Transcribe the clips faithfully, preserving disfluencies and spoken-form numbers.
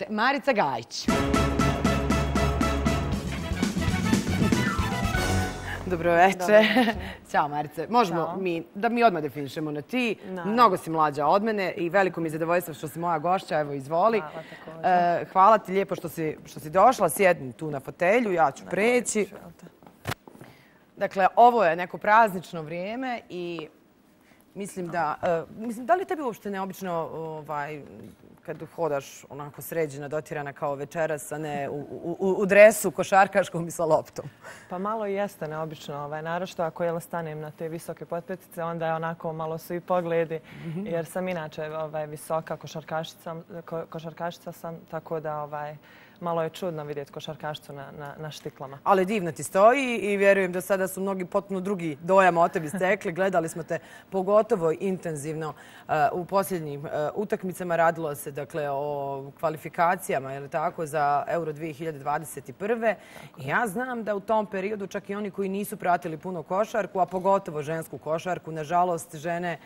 lepote. Marica Gajić. Dobro večer. Ćao, Marice. Možemo mi, da mi odmah definišemo na ti. Mnogo si mlađa od mene i veliko mi je zadovoljstvo što si moja gošća. Evo, izvoli. Hvala ti lijepo što si došla. Sjedni tu na fotelju, ja ću preći. Dakle, ovo je neko praznično vrijeme i mislim da... Da li tebi uopšte neobično kad hodaš onako sređena, dotirana kao večeras, a ne u dresu košarkaškom i sa loptom? Pa malo jeste neobično. Naročito ako jel stanem na te visoke potpetice, onda je onako malo su i pogledi. Jer sam inače visoka košarkašica sam, tako da... Malo je čudno vidjeti košarkašcu na štiklama. Ali divno ti stoji i vjerujem da sada su mnogi potpuno drugi dojam o tebi stekli. Gledali smo te pogotovo intenzivno u posljednjim utakmicama. Radilo se o kvalifikacijama za Euro dvije hiljade dvadeset prve. Ja znam da u tom periodu čak i oni koji nisu pratili puno košarku, a pogotovo žensku košarku, nažalost žene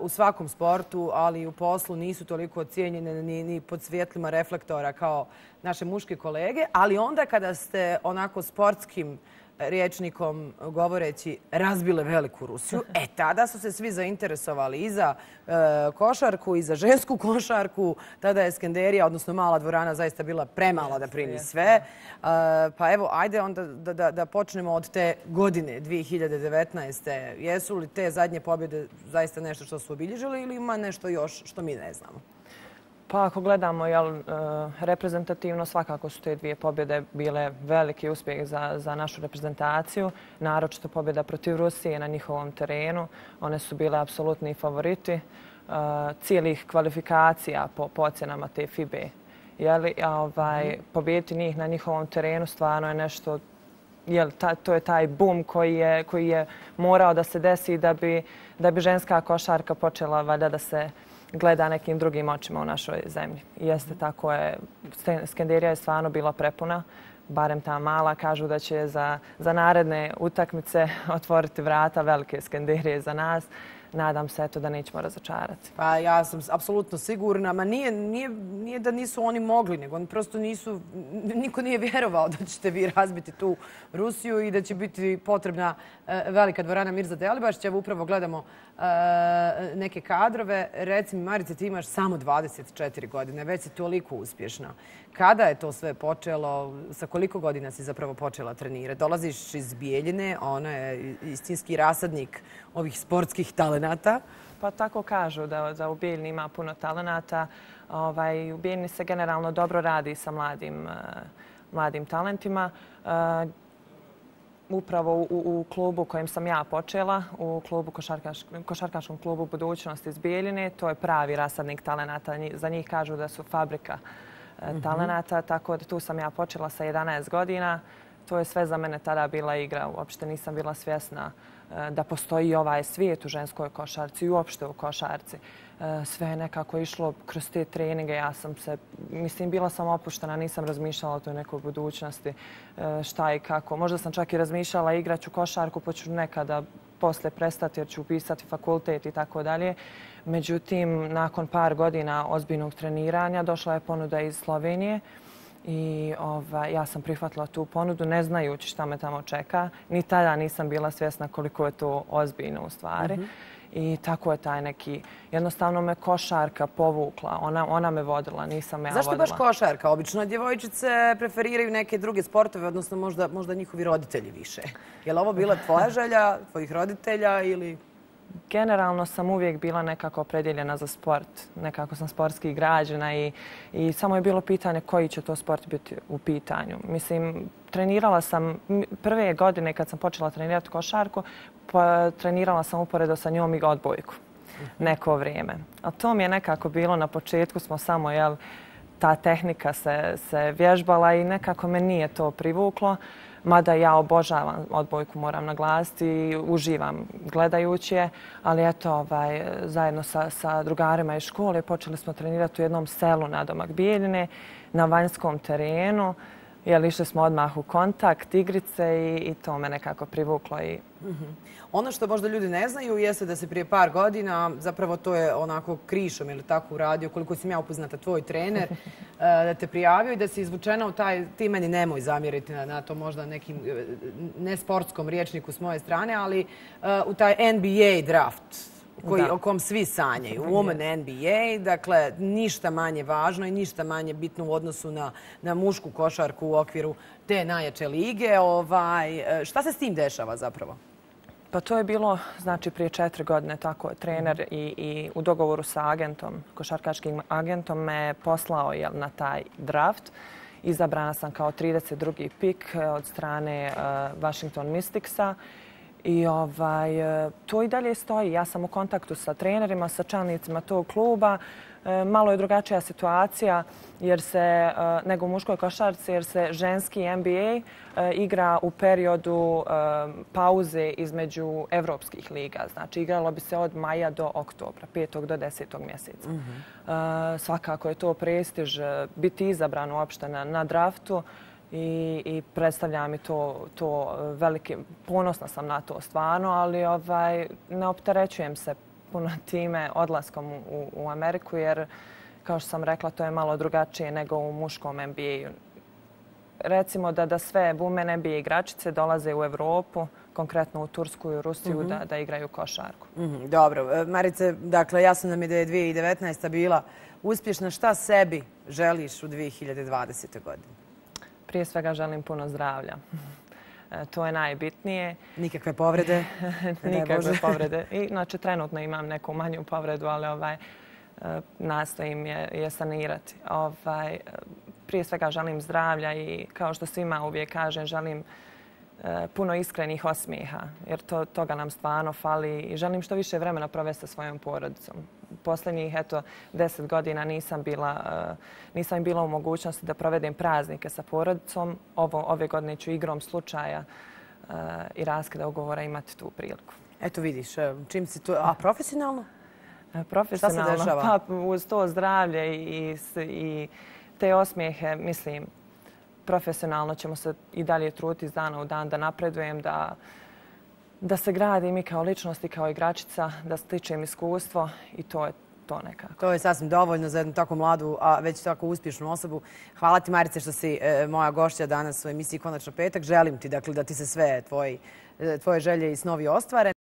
u svakom sportu, ali i u poslu nisu toliko ocijenjene ni pod svjetlima reflektora kao naše muške kolege, ali onda kada ste onako sportskim rječnikom govoreći razbile veliku Rusiju, e tada su se svi zainteresovali i za košarku i za žensku košarku. Tada je Skenderija, odnosno mala dvorana, zaista bila premala da primi sve. Pa evo, ajde onda da počnemo od te godine dvije hiljade devetnaeste. Jesu li te zadnje pobjede zaista nešto što su obilježili ili ima nešto još što mi ne znamo? Pa ako gledamo reprezentativno, svakako su te dvije pobjede bile veliki uspjeh za našu reprezentaciju. Naročito pobjeda protiv Rusije na njihovom terenu. One su bile apsolutni favoriti cijelih kvalifikacija po ocjenama te FIBE. Pobijediti njih na njihovom terenu stvarno je nešto... To je taj boom koji je morao da se desi da bi ženska košarka počela valjda da se gleda nekim drugim očima u našoj zemlji. Jeste, tako je. Skenderija je stvarno bila prepuna, barem ta mala. Kažu da će za naredne utakmice otvoriti vrata velike Skenderije za nas. Nadam se da nećemo razočarati. Pa ja sam apsolutno sigurna. Ma nije da nisu oni mogli, nego oni prosto nisu, niko nije vjerovao da ćete vi razbiti tu Rusiju i da će biti potrebna velika dvorana Mirza Delibašića. Evo upravo gledamo neke kadrove. Reci mi, Marice, ti imaš samo dvadeset četiri godine, već si toliko uspješna. Kada je to sve počelo? Sa koliko godina si zapravo počela trenirati? Dolaziš iz Bijeljine, ona je istinski rasadnik ovih sportskih talenata. Pa tako kažu da u Bijeljini ima puno talenata. U Bijeljini se generalno dobro radi sa mladim talentima. Upravo u klubu kojem sam ja počela, u košarkaškom klubu Budućnost iz Bijeljine, to je pravi rasadnik talenata. Za njih kažu da su fabrika talenata, tako da tu sam ja počela sa jedanaest godina. To je sve za mene tada bila igra. Uopšte nisam bila svjesna da postoji ovaj svijet u ženskoj košarci i uopšte u košarci. Sve je nekako išlo kroz te treninge. Ja sam se, mislim, bila sam opuštena, nisam razmišljala o toj nekoj budućnosti, šta i kako. Možda sam čak i razmišljala igraću košarku, pa ću nekada posle prestati jer ću upisati fakultet i tako dalje. Međutim, nakon par godina ozbiljnog treniranja došla je ponuda iz Slovenije i ja sam prihvatila tu ponudu ne znajući šta me tamo čeka. Ni tada nisam bila svjesna koliko je to ozbiljno u stvari. I tako je taj neki... Jednostavno me košarka povukla. Ona me vodila, nisam ja vodila. Zašto baš košarka? Obično djevojčice preferiraju neke druge sportove, odnosno možda njihovi roditelji više. Je li ovo bila tvoja želja, tvojih roditelja ili... Generalno sam uvijek bila nekako opredjeljena za sport. Nekako sam sportski igrađena i, i samo je bilo pitanje koji će to sport biti u pitanju. Mislim, trenirala sam prve godine kad sam počela trenirati košarku, pa, trenirala sam uporedo sa njom i odbojku neko vrijeme. A to mi je nekako bilo na početku, smo samo, jel, ta tehnika se, se vježbala i nekako me nije to privuklo. Mada ja obožavam odbojku, moram naglasiti, i uživam gledajući je. Ali eto, zajedno sa drugarima iz škole počeli smo trenirati u jednom selu nadomak Bijeljine, na vanjskom terenu. Jel, išli smo odmah u kontakt, igrice i to me nekako privuklo. Ono što možda ljudi ne znaju jeste da se prije par godina, zapravo to je onako krišom ili tako uradio, koliko sam ja upoznata, tvoj trener, da te prijavio i da si izvučena u taj, ti meni nemoj zamjeriti na to možda nekim nesportskom riječniku s moje strane, ali u taj N B A draft o kom svi sanjaju. Women N B A, dakle, ništa manje važno i ništa manje bitno u odnosu na mušku košarku u okviru te najjače lige. Šta se s tim dešava zapravo? Pa to je bilo, znači, prije četiri godine tako trener i u dogovoru sa agentom, košarkaškim agentom me poslao na taj draft. Izabrana sam kao trideset drugi pik od strane Washington Mysticsa. I to i dalje stoji. Ja sam u kontaktu sa trenerima, sa članicima tog kluba. Malo je drugačija situacija nego u muškoj košarci jer se ženski N B A igra u periodu pauze između evropskih liga. Znači igralo bi se od maja do oktobra, petog do desetog mjeseca. Svakako je to prestiž biti izabran uopšte na draftu. I predstavlja mi to veliki, ponosna sam na to stvarno, ali ne opterećujem se puno time odlaskom u Ameriku jer, kao što sam rekla, to je malo drugačije nego u muškom N B A-u. Recimo da sve women N B A igračice dolaze u Evropu, konkretno u Tursku i u Rusiju, da igraju košarku. Dobro. Marice, dakle, jasno nam je da je dvije hiljade devetnaesta. bila uspješna. Šta sebi želiš u dvije hiljade dvadesete. godini? Prije svega želim puno zdravlja. To je najbitnije. Nikakve povrede? Nikakve povrede. Znači, trenutno imam neku manju povredu, ali nastojim je sanirati. Prije svega želim zdravlja i, kao što svima uvijek kažem, želim puno iskrenih osmijeha, jer toga nam stvarno fali i želim što više vremena provesti sa svojom porodicom. Posljednjih deset godina nisam im bila u mogućnosti da provedem praznike sa porodicom. Ove godine ću igrom slučaja i raskida ugovora imati tu priliku. Eto vidiš, čim si tu... A profesionalno? Profesionalno. Šta se dešava? Uz to zdravlje i te osmijehe, mislim, profesionalno ćemo se i dalje truditi iz dana u dan da napredujem, da se gradim i kao ličnost i kao igračica, da stičem iskustvo i to je to nekako. To je sasvim dovoljno za jednu tako mladu, a već tako uspješnu osobu. Hvala ti, Marice, što si moja gošća danas u emisiji Konačno petak. Želim ti da ti se sve tvoje želje i snovi ostvare.